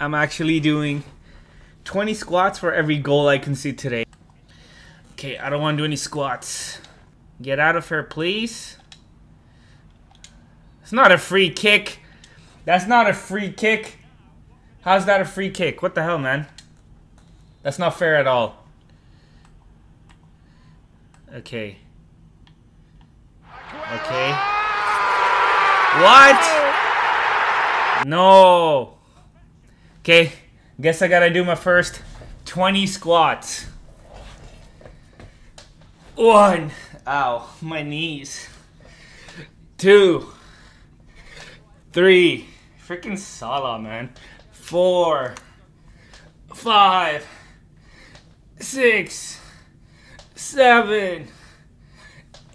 I'm actually doing 20 squats for every goal I can see today. Okay, I don't want to do any squats. Get out of here, please. It's not a free kick. That's not a free kick. How's that a free kick? What the hell, man? That's not fair at all. Okay. Okay. What? No. Okay. Guess I gotta do my first 20 squats. One. Ow. My knees. Two. Three. Freaking Salah, man. Four. Five. Six. 7,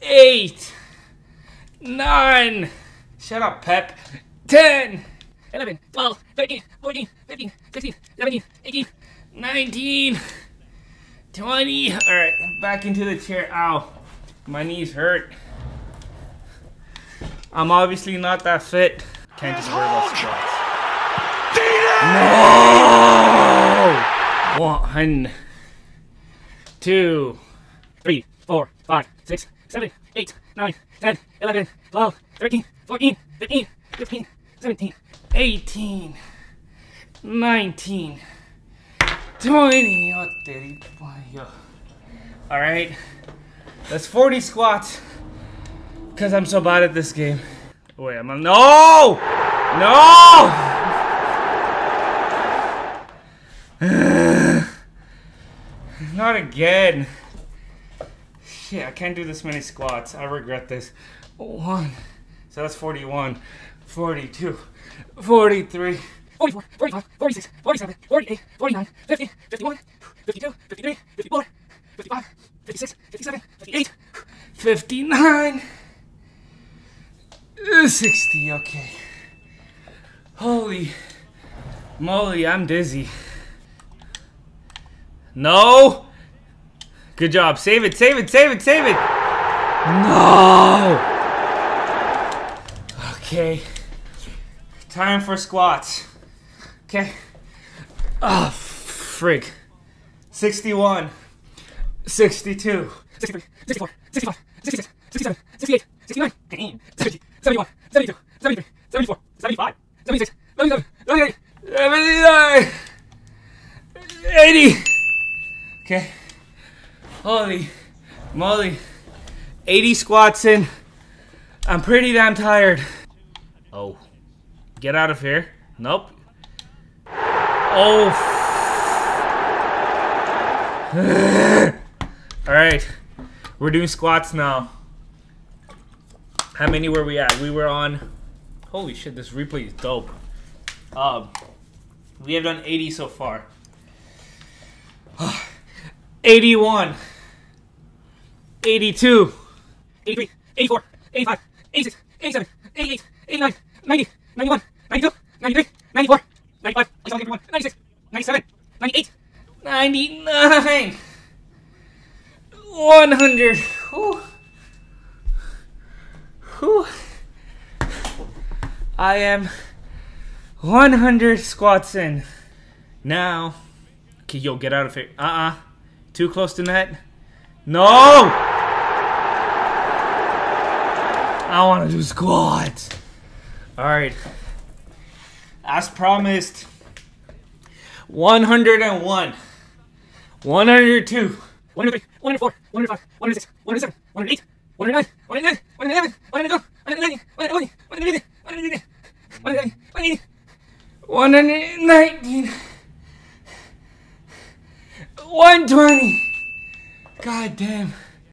8, 9, shut up, Pep, 10, 11, 12, 13, 14, 15, 16, 17, 18, 19, 20, alright, back into the chair, ow, my knees hurt, I'm obviously not that fit, can't just worry about squats, no, 1, 2, 3, 4, 5, 6, 7, 8, 9, 10, 11, 12, 13, 14, 15, 17, 18, 19, 20. Alright, that's 40 squats because I'm so bad at this game. Wait, I'm on. No! No! Not again. Shit, I can't do this many squats. I regret this. 1. So that's 41, 42, 43, 44, 45, 46, 47, 48, 49, 50, 51, 52, 53, 54, 55, 56, 57, 58, 59, 60. Okay. Holy moly, I'm dizzy. No! Good job. Save it, save it, save it, save it! No! Okay. Time for squats. Okay. Oh, frig. 61. 62. 63. 64. 65. 66. 67. 68. 69. 70. 71. 72. 73. 74. 75. 76. 77. 78. 79. 80. Okay, holy moly, 80 squats in, I'm pretty damn tired. Oh, get out of here, nope. Oh, alright, we're doing squats now. How many were we at? We were on, holy shit, this replay is dope. We have done 80 so far. 81, 82, 83, 84, 85, 86, 87, 88, 89, 90, 91, 92, 93, 94, 95, 96, 97, 98, 99, 100. Whew. Whew. I am 100 squats in. Now, okay, yo, get out of here. Too close to net? No! I want to do squats. Alright. As promised, 101, 102, 103, 104, 105, 106, 107, 108, 109, 110, 111, 112, 120, 120, 120, 119. 120. God damn.